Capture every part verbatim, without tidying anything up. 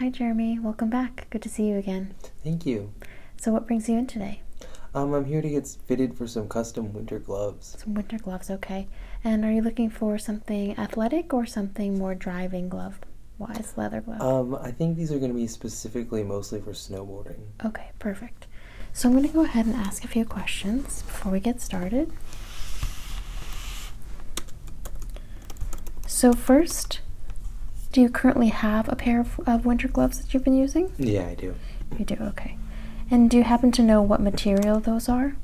Hi, Jeremy. Welcome back. Good to see you again. Thank you. So what brings you in today? Um, I'm here to get fitted for some custom winter gloves. Some winter gloves, okay. And are you looking for something athletic or something more driving glove-wise, leather glove? Um, I think these are going to be specifically mostly for snowboarding. Okay, perfect. So I'm going to go ahead and ask a few questions before we get started. So first, do you currently have a pair of, of winter gloves that you've been using? Yeah, I do. You do, okay. And do you happen to know what material those are?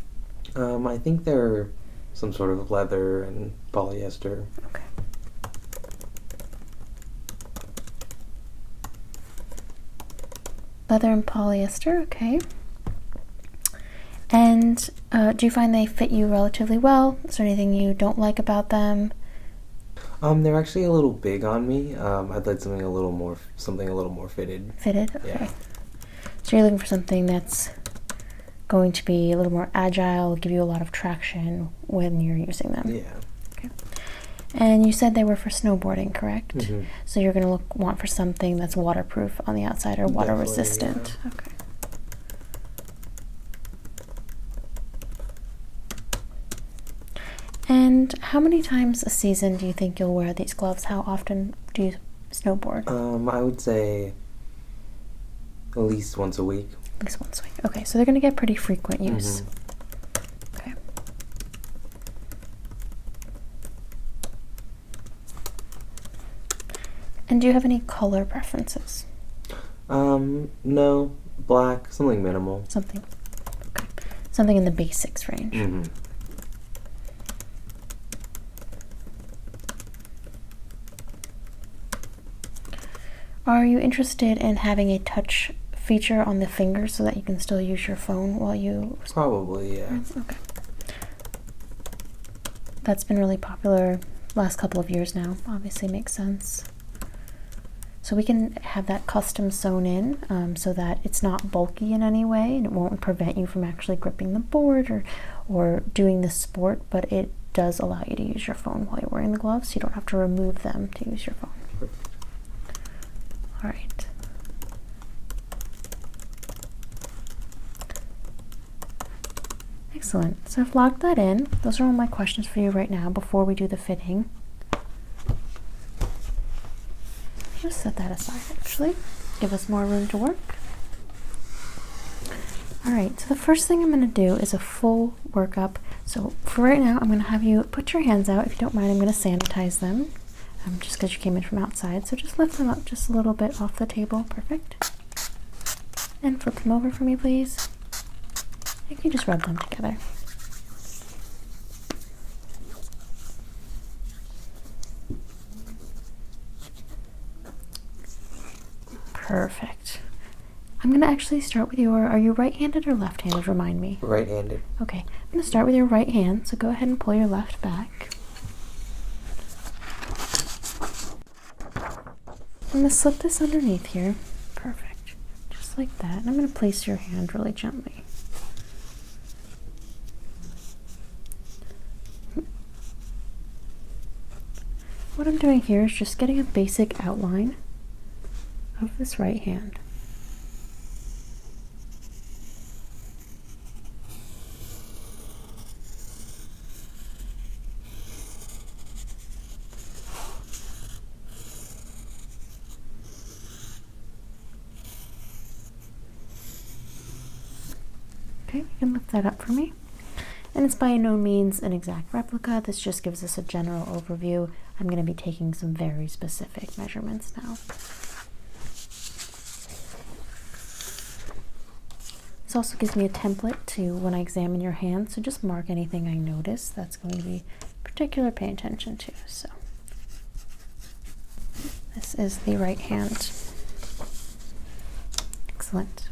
Um, I think they're some sort of leather and polyester. Okay. Leather and polyester, okay. And uh, do you find they fit you relatively well? Is there anything you don't like about them? Um, they're actually a little big on me. Um, I'd like something a little more, something a little more fitted. Fitted? Okay. Yeah. So you're looking for something that's going to be a little more agile, give you a lot of traction when you're using them. Yeah. Okay. And you said they were for snowboarding, correct? Mm-hmm. So you're going to look want for something that's waterproof on the outside or water Definitely, resistant. Yeah. Okay. And how many times a season do you think you'll wear these gloves? How often do you snowboard? Um, I would say at least once a week. At least once a week. Okay, so they're going to get pretty frequent use. Mm-hmm. Okay. And do you have any color preferences? Um, no. Black, something minimal. Something. Okay. Something in the basics range. Mm-hmm. Are you interested in having a touch feature on the finger so that you can still use your phone while you... Probably, yeah. Okay. That's been really popular last couple of years now. Obviously makes sense. So we can have that custom sewn in um, so that it's not bulky in any way and it won't prevent you from actually gripping the board or, or doing the sport, but it does allow you to use your phone while you're wearing the gloves. So you don't have to remove them to use your phone. Perfect. All right. Excellent. So I've logged that in. Those are all my questions for you right now before we do the fitting. Just set that aside, actually. Give us more room to work. All right, so the first thing I'm going to do is a full workup. So for right now, I'm going to have you put your hands out. If you don't mind, I'm going to sanitize them. Um, just because you came in from outside. So just lift them up just a little bit off the table. Perfect. And flip them over for me, please. You can just rub them together. Perfect. I'm going to actually start with your, are you right-handed or left-handed? Remind me. Right-handed. Okay. I'm going to start with your right hand. So go ahead and pull your left back. I'm going to slip this underneath here. Perfect. Just like that. And I'm going to place your hand really gently. What I'm doing here is just getting a basic outline of this right hand. You can lift that up for me. And it's by no means an exact replica. This just gives us a general overview. I'm going to be taking some very specific measurements now. This also gives me a template to when I examine your hand, so just mark anything I notice that's going to be particular pay attention to. So this is the right hand. Excellent.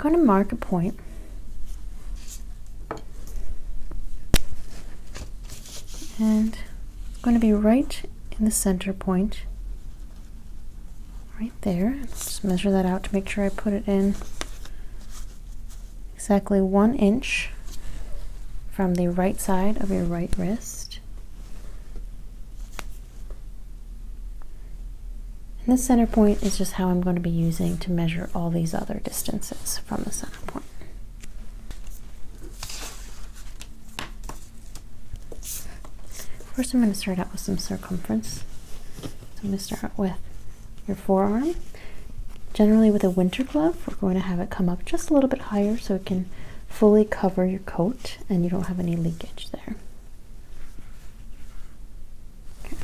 I'm going to mark a point. And it's going to be right in the center point. Right there. Let's just measure that out to make sure I put it in exactly one inch from the right side of your right wrist. And the center point is just how I'm going to be using to measure all these other distances from the center point. First, I'm going to start out with some circumference. So I'm going to start with your forearm. Generally with a winter glove, we're going to have it come up just a little bit higher so it can fully cover your coat and you don't have any leakage there. Okay.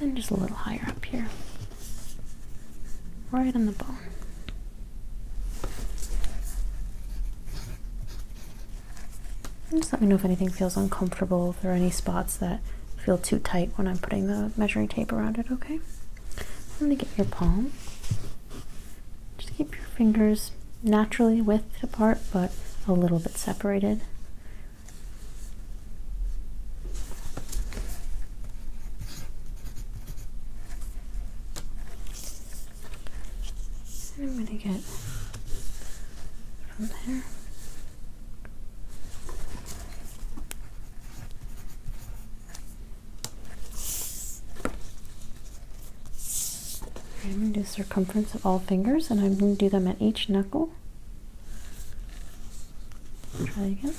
And just a little higher up here, right on the bone. And just let me know if anything feels uncomfortable, if there are any spots that feel too tight when I'm putting the measuring tape around it, okay? I'm going to get your palm. Just keep your fingers naturally width apart, but a little bit separated. And I'm going to get from there. I'm going to do the circumference of all fingers, and I'm going to do them at each knuckle. Try again.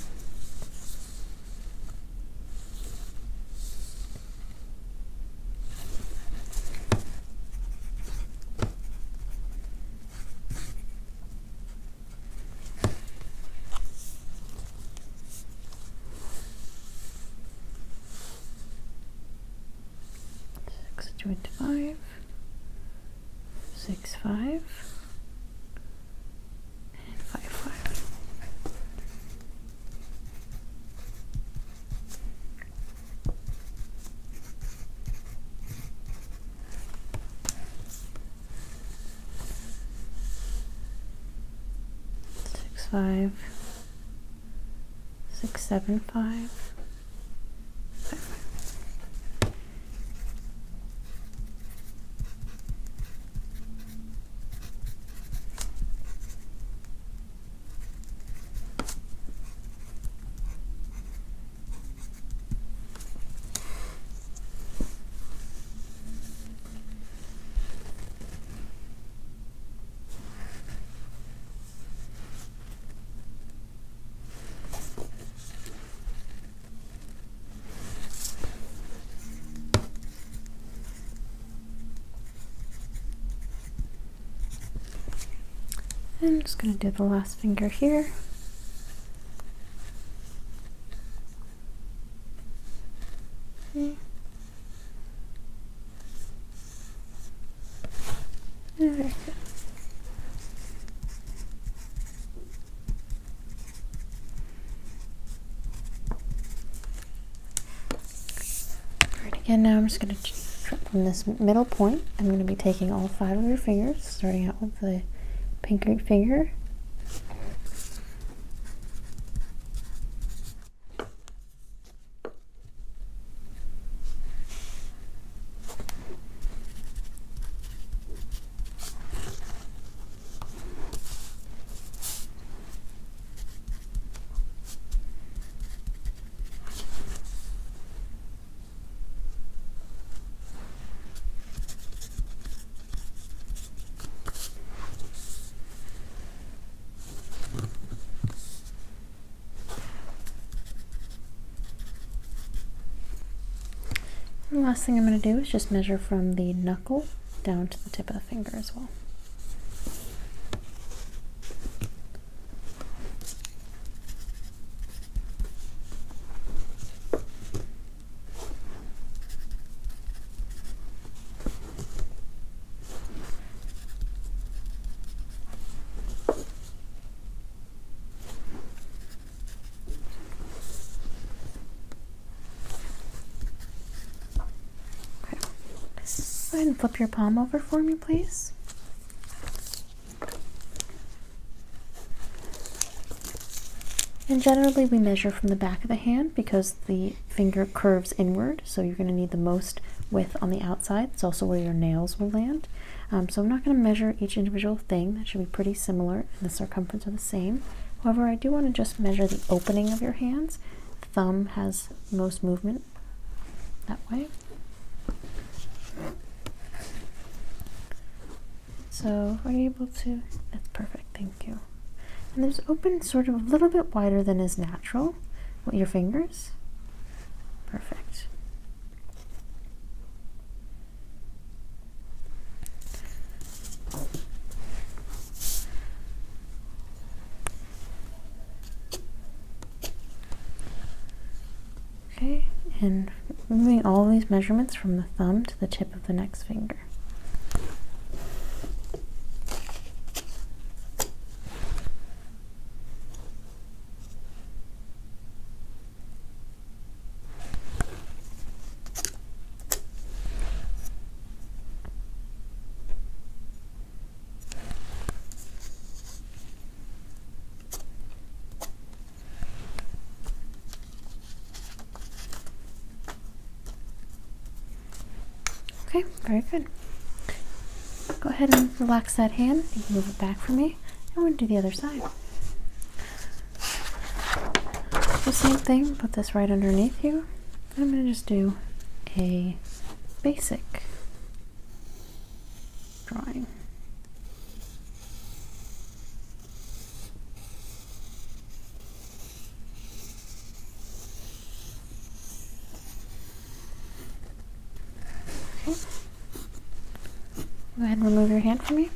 Six, two, five. Six, five, and five, five. Six, five, six, seven, five. I'm just going to do the last finger here. Okay. Very good. Alright, again, now I'm just going to trip from this middle point. I'm going to be taking all five of your fingers, starting out with the pinky finger, and the last thing I'm going to do is just measure from the knuckle down to the tip of the finger as well. Go ahead and flip your palm over for me, please. And generally we measure from the back of the hand because the finger curves inward, so you're going to need the most width on the outside. It's also where your nails will land. Um, so I'm not going to measure each individual thing. That should be pretty similar and the circumference are the same. However, I do want to just measure the opening of your hands. Thumb has most movement that way. So are you able to? That's perfect, thank you. And there's open sort of a little bit wider than is natural with your fingers. Perfect. Okay, and moving all these measurements from the thumb to the tip of the next finger. Okay, very good. Go ahead and relax that hand. You can move it back for me. And we'll do the other side. The same thing, put this right underneath you. I'm going to just do a basic drawing. Okay. Go ahead and remove your hand from me.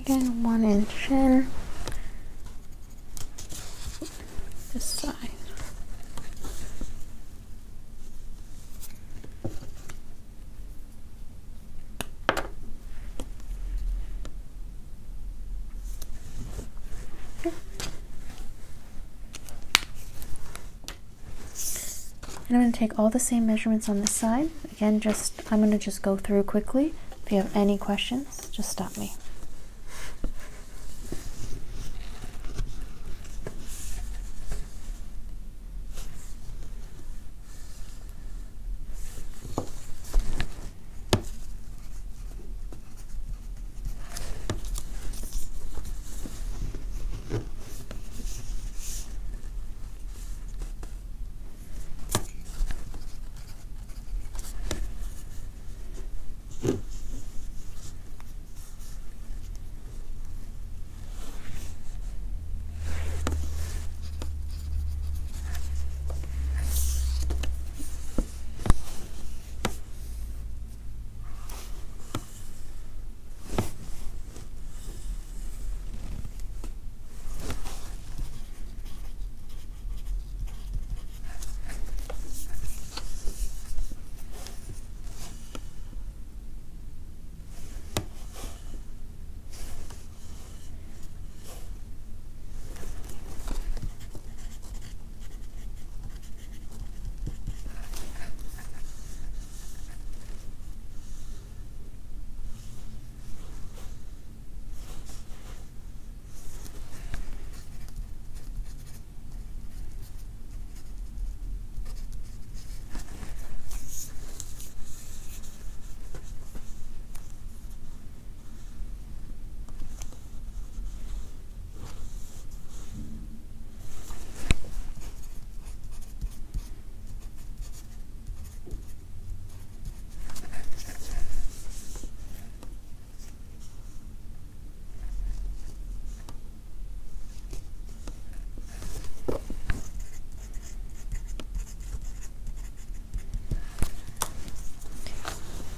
Again, one inch in. This side. And I'm going to take all the same measurements on this side. Again, just I'm going to just go through quickly. If you have any questions, just stop me.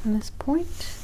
This point.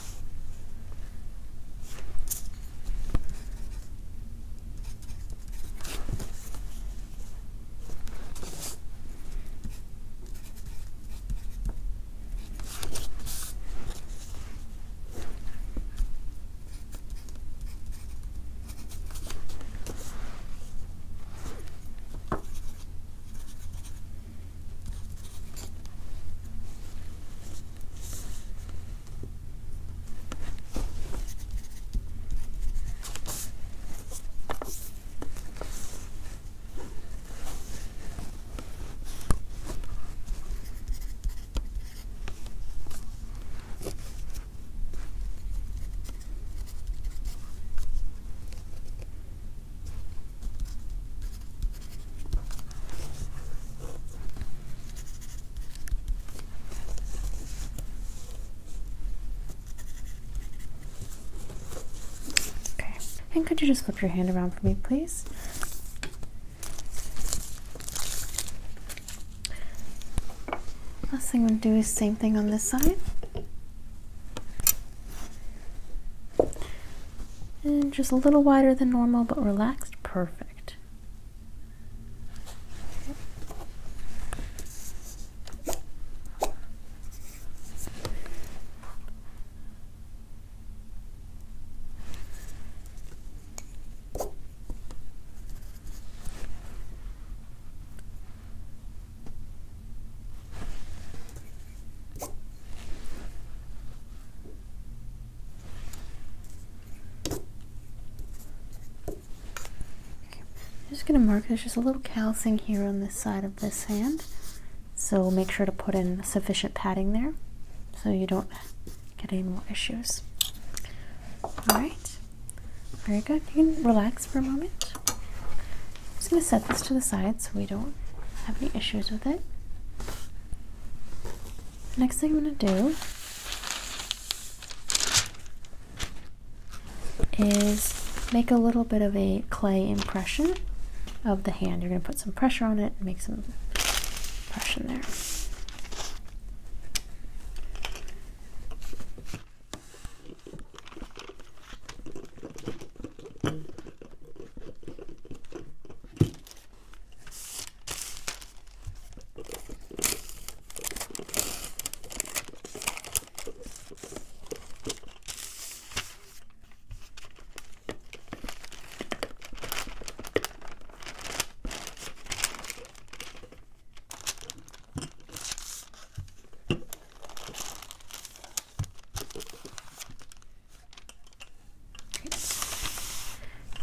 And could you just flip your hand around for me, please? Last thing I'm going to do is same thing on this side. And just a little wider than normal, but relaxed. Perfect. Just going to mark, there's just a little callousing here on this side of this hand, so make sure to put in sufficient padding there so you don't get any more issues. Alright, very good. You can relax for a moment. I'm just going to set this to the side so we don't have any issues with it. The next thing I'm going to do is make a little bit of a clay impression of the hand. You're going to put some pressure on it and make some impression there.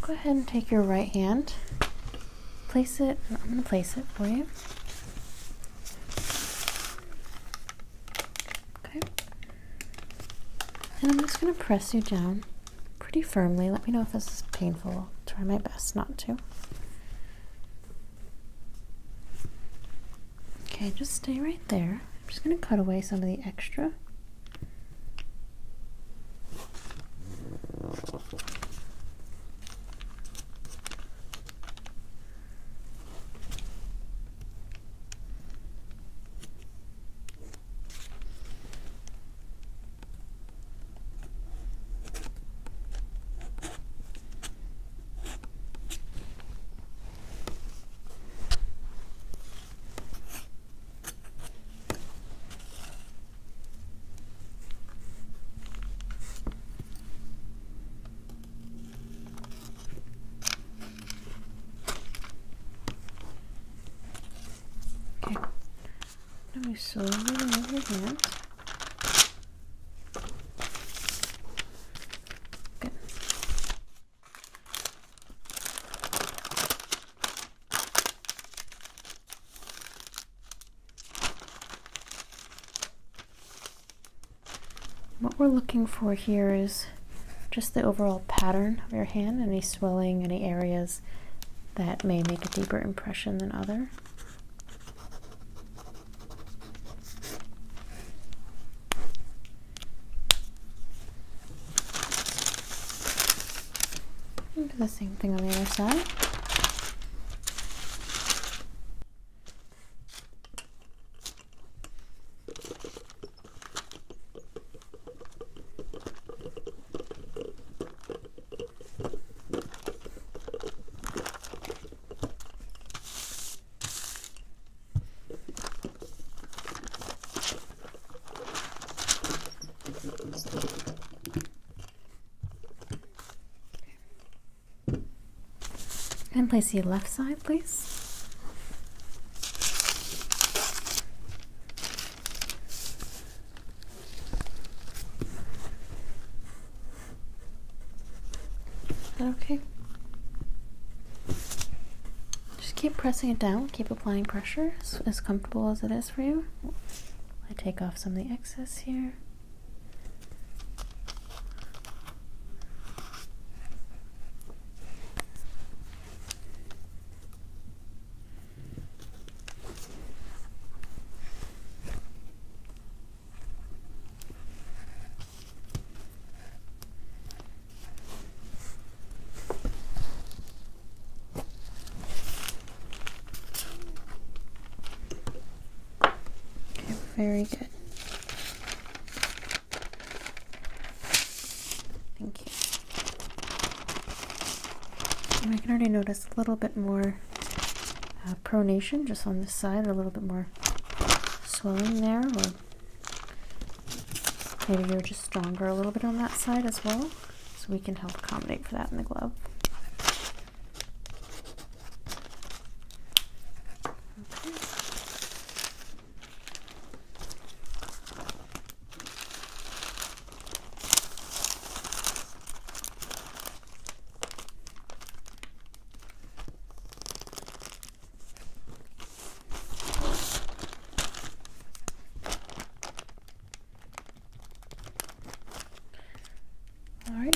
Go ahead and take your right hand, place it, I'm going to place it for you. Okay. And I'm just going to press you down pretty firmly. Let me know if this is painful. I'll try my best not to. Okay, just stay right there. I'm just going to cut away some of the extra. You slowly move your hand. Good. What we're looking for here is just the overall pattern of your hand, any swelling, any areas that may make a deeper impression than other. Do the same thing on the other side. And place the left side, please. Okay. Just keep pressing it down, keep applying pressure, as, as comfortable as it is for you. I take off some of the excess here. Very good. Thank you. And I can already notice a little bit more uh, pronation just on this side, or a little bit more swelling there, or maybe you're just stronger a little bit on that side as well, so we can help accommodate for that in the glove.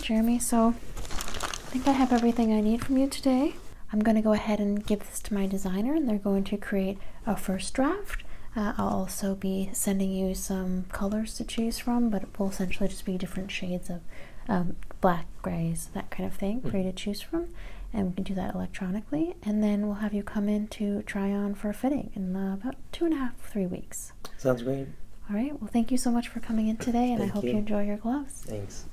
Jeremy, so I think I have everything I need from you today. I'm going to go ahead and give this to my designer, and they're going to create a first draft. Uh, I'll also be sending you some colors to choose from, but it will essentially just be different shades of um, black, grays, that kind of thing, mm. for you to choose from, and we can do that electronically. And then we'll have you come in to try on for a fitting in uh, about two and a half, three weeks. Sounds great. All right, well, thank you so much for coming in today, and thank I hope you. you enjoy your gloves. Thanks.